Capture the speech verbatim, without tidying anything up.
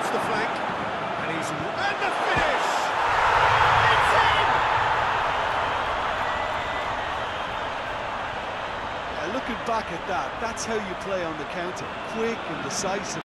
towards the flank, and he's and the finish. It's in. Yeah, looking back at that, that's how you play on the counter, quick and decisive.